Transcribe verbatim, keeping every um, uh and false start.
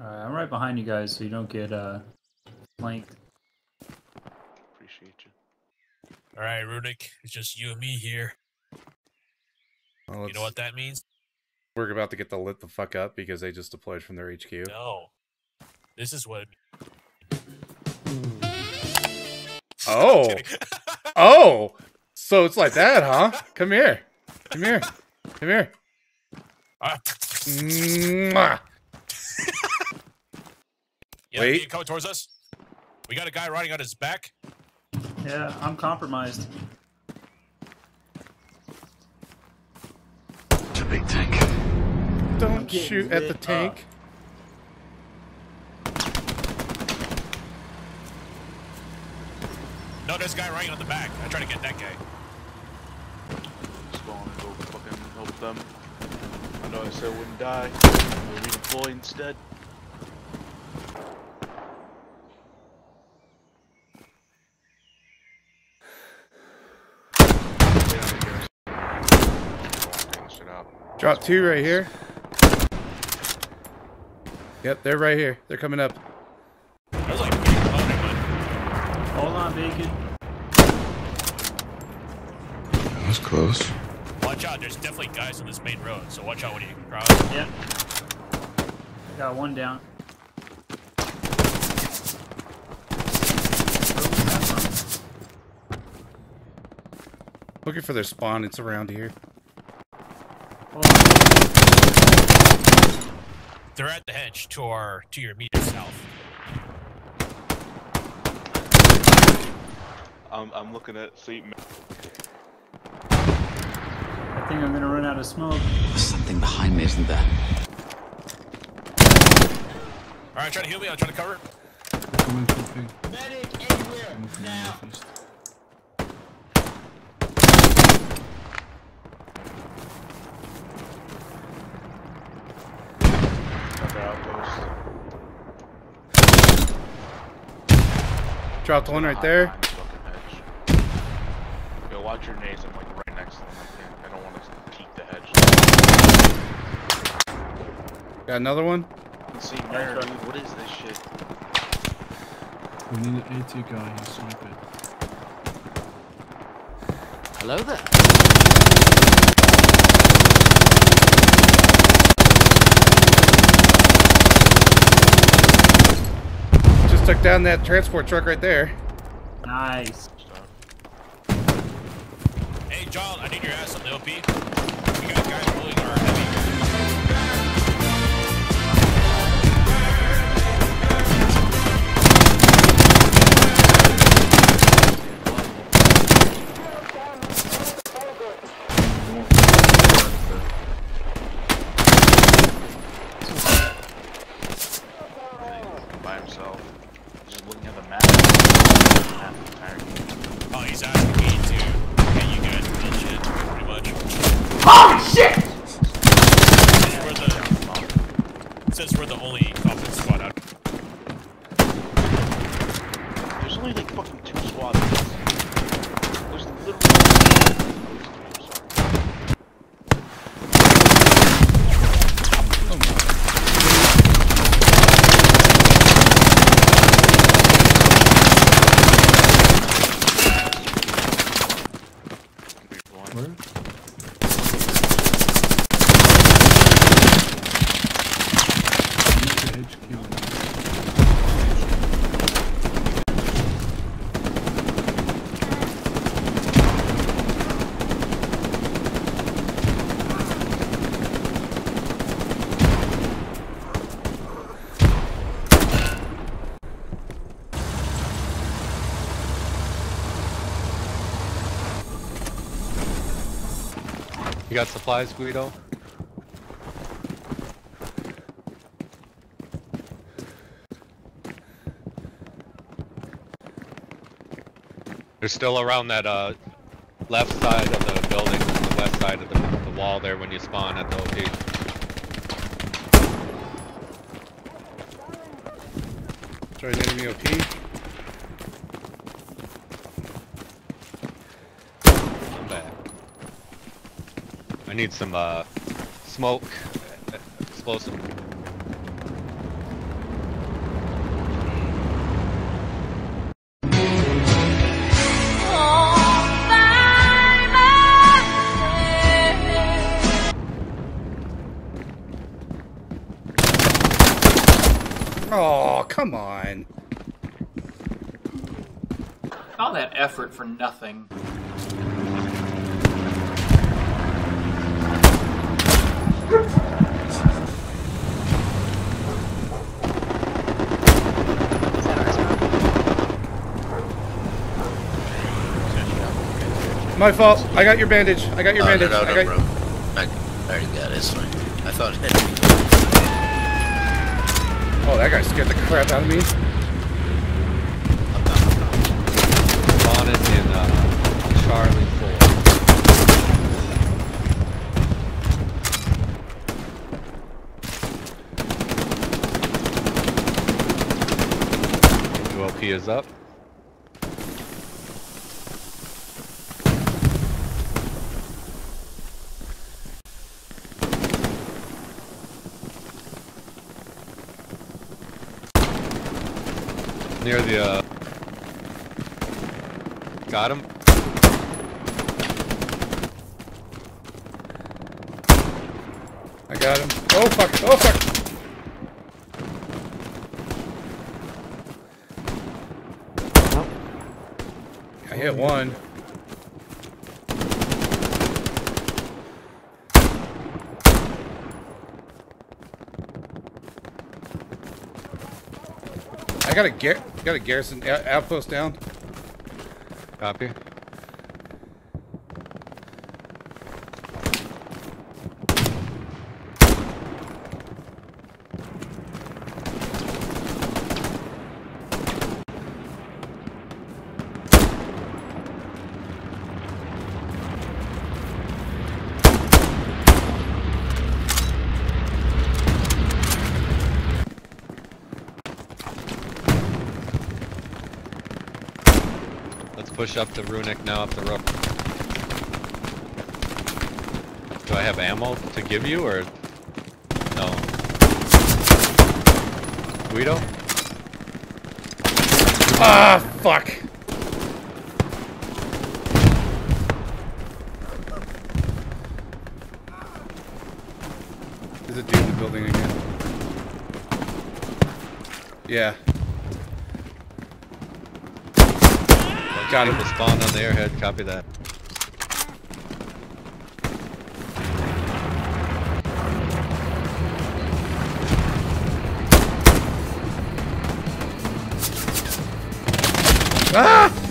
Alright, I'm right behind you guys so you don't get uh, flanked. Appreciate you. Alright, Rudick, it's just you and me here. Well, you know what that means? We're about to get the lit the fuck up because they just deployed from their H Q. No. This is what it means. Oh. Oh. So it's like that, huh? Come here. Come here. Come here. Uh, yeah, wait. He coming towards us. We got a guy riding on his back. Yeah, I'm compromised. It's a big tank. Don't shoot at the tank. Up. No, there's a guy riding on the back. I try to get that guy. Just going to go fucking help them. I know I said I wouldn't die. We'll redeploy instead. Drop two right here. Yep, they're right here. They're coming up. There's like big loading, but... Hold on, Bacon. That was close. Watch out, there's definitely guys on this main road, so watch out when you cross. Yep. Got one down. Looking for their spawn, it's around here. Oh. They're at the hedge to our to your immediate south. I'm I'm looking at seat. I think I'm gonna run out of smoke. There's something behind me, isn't there? Alright, try to heal me, I'll try to cover. Medic anywhere now. Dropped one right there. Yo, watch your nades. I'm like right next to them. I don't want to peek the hedge. Got another one. Let's see, where, dude, what is this shit? We need an A T guy here sniping. Hello there. Just took down that transport truck right there. Nice. Hey John, I need your ass on the O P. We got guys rolling our heavy. You got supplies, Guido? They're still around that uh, left side of the building, the west side of the, the wall there when you spawn at the O P. Sorry, enemy O P. Need some uh, smoke, explosive. Oh, come on. All that effort for nothing. My fault. I got your bandage. I got your oh, bandage. No, no, no, I got... bro. I already got it. It's fine. I thought it had... Oh, that guy scared the crap out of me. I'm not Bought it in uh, Charlie Ford. U L P is up. Near the, uh... Got him. I got him. Oh fuck, oh fuck! I hit one. I got a gar- got a garrison outpost down. Copy. Push up to Rudick now, up the rope. Do I have ammo to give you, or no? Guido? Ah, fuck! There's a dude in the building again. Yeah. Got him. Spawn on the airhead. Copy that. Ah!